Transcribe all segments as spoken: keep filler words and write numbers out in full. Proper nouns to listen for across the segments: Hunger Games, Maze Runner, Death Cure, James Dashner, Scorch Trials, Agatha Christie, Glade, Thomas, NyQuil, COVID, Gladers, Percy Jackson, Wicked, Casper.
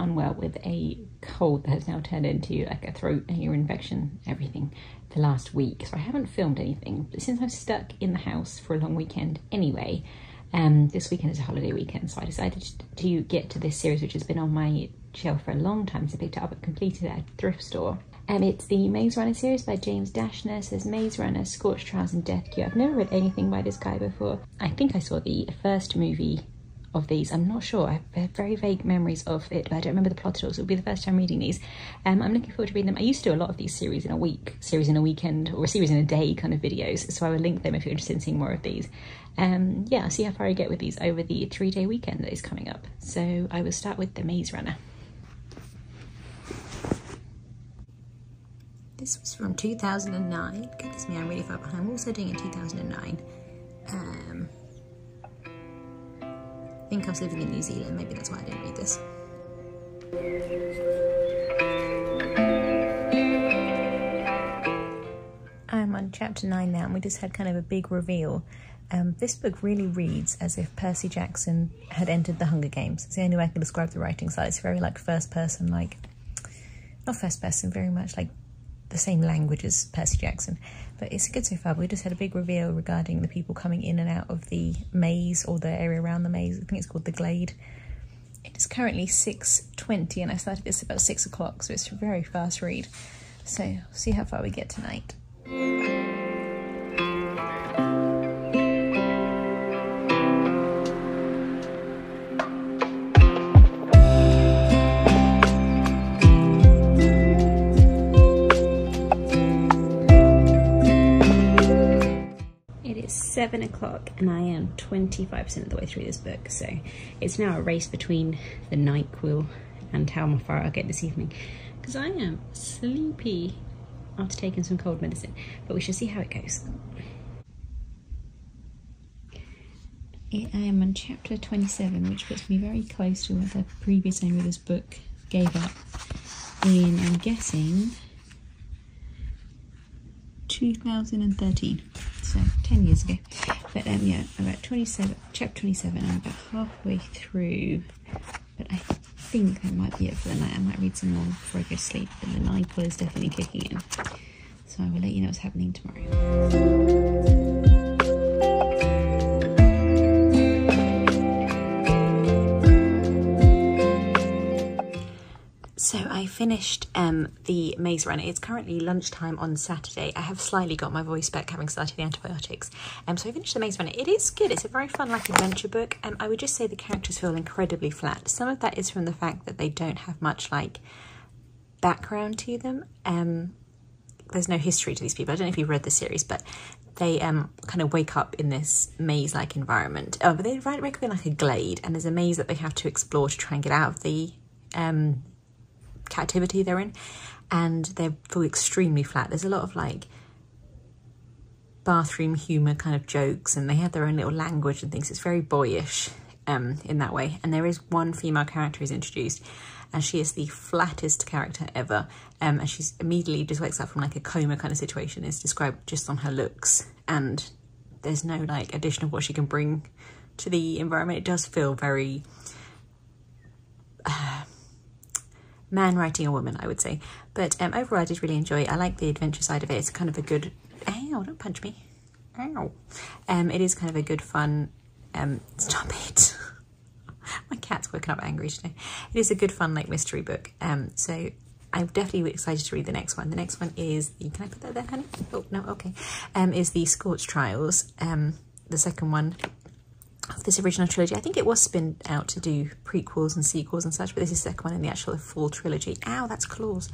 unwell with a cold that has now turned into like a throat and ear infection, everything, the last week. So I haven't filmed anything, but since I'm stuck in the house for a long weekend anyway, um, this weekend is a holiday weekend, so I decided to get to this series, which has been on my shelf for a long time, so I picked it up and completed it at a thrift store. Um, it's the Maze Runner series by James Dashner. So there's Maze Runner, Scorch Trials and Death Cure. I've never read anything by this guy before. I think I saw the first movie of these, I'm not sure. I have very vague memories of it, but I don't remember the plot at all, so it'll be the first time reading these. Um, I'm looking forward to reading them. I used to do a lot of these series in a week, series in a weekend, or a series in a day kind of videos, so I will link them if you're interested in seeing more of these. Um, yeah, I'll see how far I get with these over the three-day weekend that is coming up. So I will start with the Maze Runner. This was from two thousand nine. Goodness me, I'm really far behind. I'm also doing it in two thousand nine. Um, I think I was living in New Zealand. Maybe that's why I didn't read this. I'm on chapter nine now, and we just had kind of a big reveal. Um, this book really reads as if Percy Jackson had entered the Hunger Games. It's the only way I can describe the writing style. It's very like first person, like, not first person, very much like the same language as Percy Jackson, but it's good so far. We just had a big reveal regarding the people coming in and out of the maze, or the area around the maze. I think it's called the Glade. It is currently six twenty, and I started this about six o'clock, so it's a very fast read. So we'll see how far we get tonight. seven o'clock, and I am twenty-five percent of the way through this book, so it's now a race between the NyQuil and how far I'll get this evening, because I am sleepy after taking some cold medicine, but we shall see how it goes. I am on chapter twenty-seven, which puts me very close to what the previous owner of this book gave up in, I'm guessing, two thousand thirteen. So ten years ago, but um, yeah, I'm about twenty-seven, chapter twenty-seven, I'm about halfway through, but I think that might be it for the night. I might read some more before I go to sleep, but the NyQuil is definitely kicking in, so I will let you know what's happening tomorrow. So I finished um, the Maze Runner. It's currently lunchtime on Saturday. I have slightly got my voice back, having started the antibiotics. Um, so I finished the Maze Runner. It is good. It's a very fun, like, adventure book. Um, I would just say the characters feel incredibly flat. Some of that is from the fact that they don't have much, like, background to them. Um, there's no history to these people. I don't know if you've read the series, but they um, kind of wake up in this maze-like environment. Oh, but they wake up in, like, a glade, and there's a maze that they have to explore to try and get out of the... Um, captivity they're in, and they feel extremely flat. There's a lot of like bathroom humor kind of jokes, and they have their own little language and things. It's very boyish um in that way. And there is one female character who's introduced, and she is the flattest character ever, um and she's immediately just wakes up from like a coma kind of situation. It's described just on her looks, and there's no like addition of what she can bring to the environment. It does feel very uh, man writing a woman, I would say. But um, overall, I did really enjoy it. I like the adventure side of it. It's kind of a good... Ow, don't punch me. Ow. Um, it is kind of a good fun... Um, stop it. My cat's woken up angry today. It is a good fun, like, mystery book. Um, so I'm definitely excited to read the next one. The next one is... The, can I put that there, honey? Oh, no, okay. Um, is the Scorch Trials, um, the second one of this original trilogy. I think it was spinned out to do prequels and sequels and such, but this is the second one in the actual full trilogy. Ow, that's claws.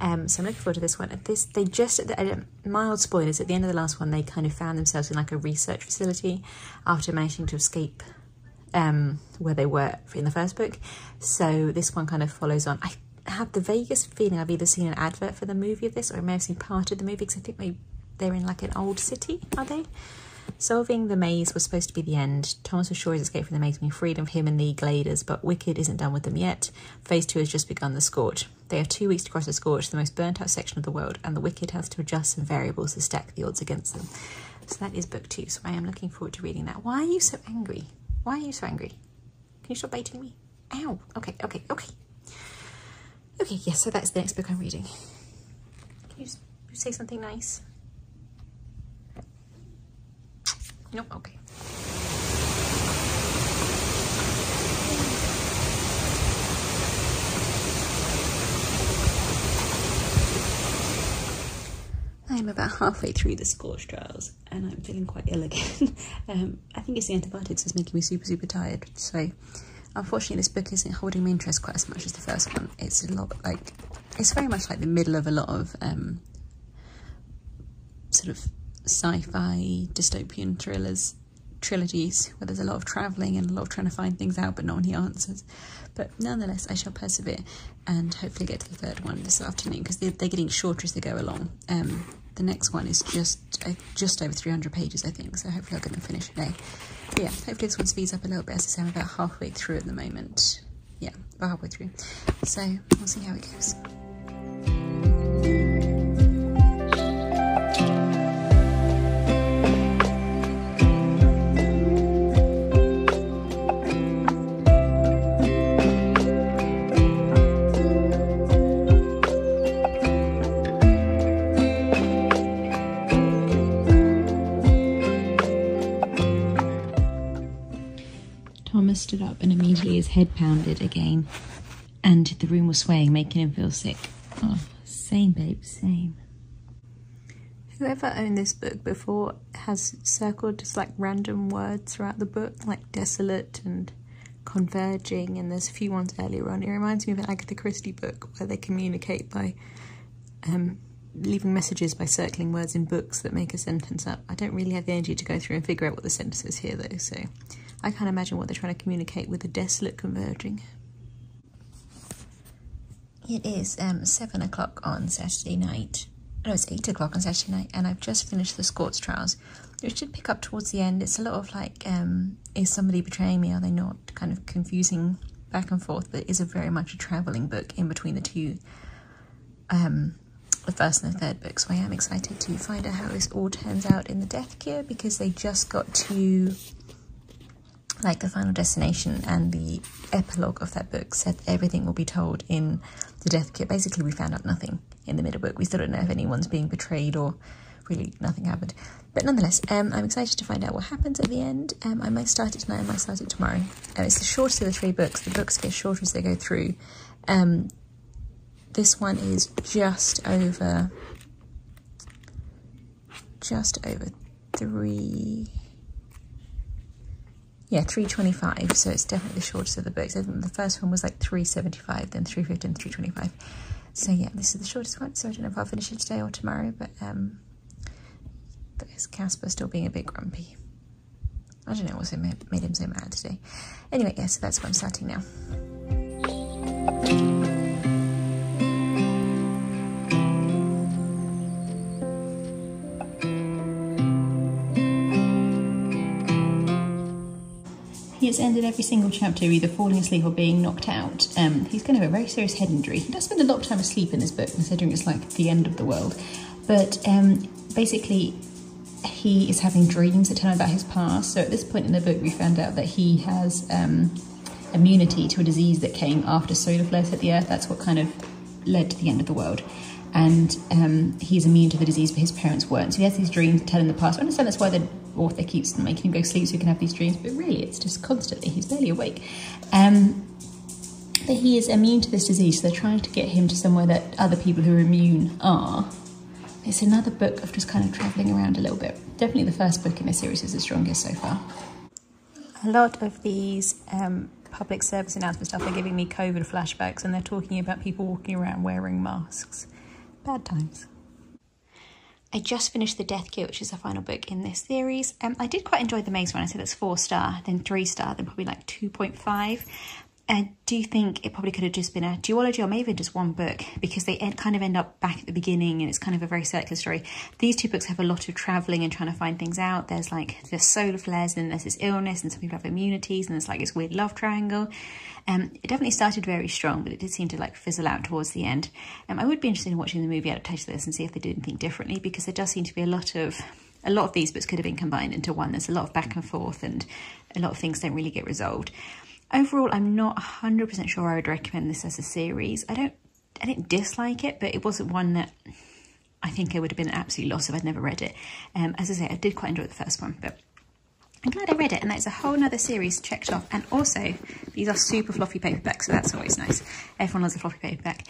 Um, so I'm looking forward to this one. At this, they just, at the, at a mild spoilers, at the end of the last one, they kind of found themselves in like a research facility after managing to escape um, where they were in the first book. So this one kind of follows on. I have the vaguest feeling I've either seen an advert for the movie of this, or I may have seen part of the movie, because I think they, they're in like an old city, are they? Solving the maze was supposed to be the end. Thomas was sure his escape from the maze meant freedom for him and the Gladers, but Wicked isn't done with them yet. Phase two has just begun, the Scorch. They have two weeks to cross the Scorch, the most burnt out section of the world, and the Wicked has to adjust some variables to stack the odds against them. So that is book two, so I am looking forward to reading that. Why are you so angry? Why are you so angry? Can you stop biting me? Ow! Okay, okay, okay. Okay, yes, yeah, so that's the next book I'm reading. Can you just say something nice? Nope, okay. I'm about halfway through the Scorch Trials and I'm feeling quite ill again. um, I think it's the antibiotics that's making me super, super tired. So, unfortunately, this book isn't holding my interest quite as much as the first one. It's a lot like, it's very much like the middle of a lot of um, sort of sci-fi dystopian thrillers, trilogies, where there's a lot of travelling and a lot of trying to find things out but not any answers. But nonetheless, I shall persevere and hopefully get to the third one this afternoon, because they're, they're getting shorter as they go along. Um, the next one is just uh, just over three hundred pages, I think, so hopefully I'll get them finished today. But yeah, hopefully this one speeds up a little bit. As I say, I'm about halfway through at the moment. Yeah, about halfway through. So we'll see how it goes. Thomas stood up and immediately his head pounded again, and the room was swaying, making him feel sick. Oh, same babe, same. Whoever owned this book before has circled just like random words throughout the book, like desolate and converging, and there's a few ones earlier on. It reminds me of an Agatha Christie book where they communicate by um, leaving messages by circling words in books that make a sentence up. I don't really have the energy to go through and figure out what the sentence is here though, so I can't imagine what they're trying to communicate with the desolate converging. It is um, seven o'clock on Saturday night. No, it's eight o'clock on Saturday night, and I've just finished the Scorch Trials, which should pick up towards the end. It's a lot of like, um, is somebody betraying me? Are they not? Kind of confusing back and forth, but it is a very much a travelling book in between the two, um, the first and the third book. So I am excited to find out how this all turns out in the Death Cure, because they just got to like the final destination, and the epilogue of that book said everything will be told in the Death Cure. Basically, we found out nothing in the middle book. We still don't know if anyone's being betrayed, or really nothing happened. But nonetheless, um, I'm excited to find out what happens at the end. Um, I might start it tonight, I might start it tomorrow. Um, it's the shortest of the three books. The books get shorter as they go through. Um, this one is just over, just over three... Yeah, three twenty-five, so it's definitely the shortest of the books. I think the first one was like three seventy-five, then three fifty and three twenty-five. So yeah, this is the shortest one, so I don't know if I'll finish it today or tomorrow, but um, there's Casper still being a bit grumpy. I don't know what's made him so mad today. Anyway, yeah, so that's what I'm starting now. He has ended every single chapter either falling asleep or being knocked out. Um, he's going to have a very serious head injury. He does spend a lot of time asleep in this book, considering it's like the end of the world. But um, basically, he is having dreams that tell him about his past. So at this point in the book, we found out that he has um, immunity to a disease that came after solar flares hit the earth. That's what kind of led to the end of the world. And um, he's immune to the disease, but his parents weren't. So he has these dreams that tell him the past. I understand that's why the author keeps making him go to sleep so he can have these dreams, but really it's just constantly, he's barely awake. Um, but he is immune to this disease, so they're trying to get him to somewhere that other people who are immune are. It's another book of just kind of travelling around a little bit. Definitely the first book in this series is the strongest so far. A lot of these um, public service announcement stuff are giving me COVID flashbacks, and they're talking about people walking around wearing masks. Bad times. I just finished The Death Cure, which is the final book in this series. Um, I did quite enjoy the Maze Runner, so that's four star, then three star, then probably like two point five. I do think it probably could have just been a duology, or maybe just one book, because they end, kind of end up back at the beginning, and it's kind of a very circular story. These two books have a lot of travelling and trying to find things out. There's like there's solar flares, and there's this illness, and some people have immunities, and there's like this weird love triangle. Um, it definitely started very strong, but it did seem to like fizzle out towards the end. Um, I would be interested in watching the movie adaptation of this and see if they did anything differently, because there does seem to be a lot of a lot of these books could have been combined into one. There's a lot of back and forth, and a lot of things don't really get resolved. Overall, I'm not one hundred percent sure I would recommend this as a series. I don't I didn't dislike it, but it wasn't one that I think I would have been an absolute loss if I'd never read it. Um, as I say, I did quite enjoy the first one, but I'm glad I read it, and that's a whole nother series checked off. And also, these are super fluffy paperbacks, so that's always nice. Everyone loves a fluffy paperback.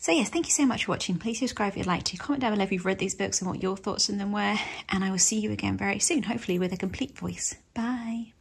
So yes, thank you so much for watching. Please subscribe if you'd like to. Comment down below if you've read these books and what your thoughts on them were. And I will see you again very soon, hopefully with a complete voice. Bye.